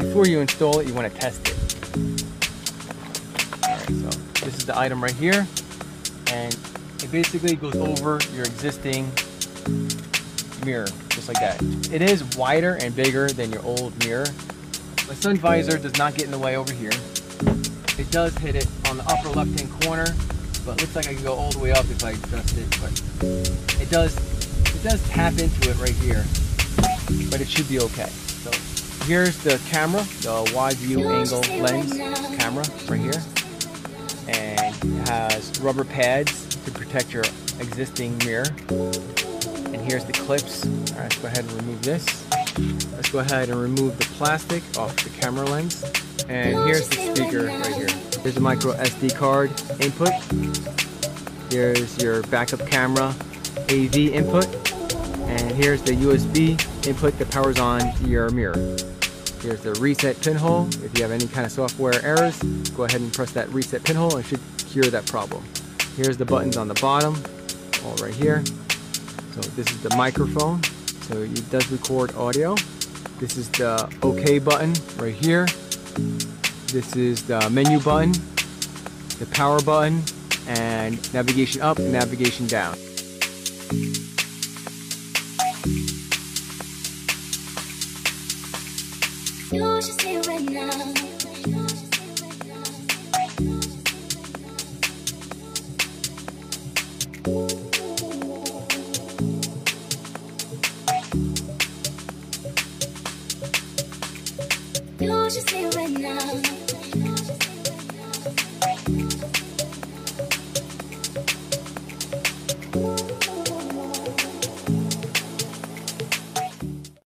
before you install it, you want to test it. So this is the item right here, and it basically goes over your existing mirror, just like that. It is wider and bigger than your old mirror. The sun visor does not get in the way over here. It does hit it on the upper left-hand corner, but it looks like I can go all the way up if I adjust it, but it does tap into it right here, but it should be okay. So here's the camera, the wide view angle lens camera right here. And it has rubber pads to protect your existing mirror. And here's the clips. All right, let's go ahead and remove this. Let's go ahead and remove the plastic off the camera lens. And here's the speaker right here. Here's the micro SD card input. Here's your backup camera AV input. And here's the USB input that powers on your mirror. Here's the reset pinhole. If you have any kind of software errors, go ahead and press that reset pinhole and it should cure that problem. Here's the buttons on the bottom, all right here. So this is the microphone, so it does record audio. This is the OK button right here. This is the menu button, the power button, and navigation up and navigation down. You should see right now. You should see right now.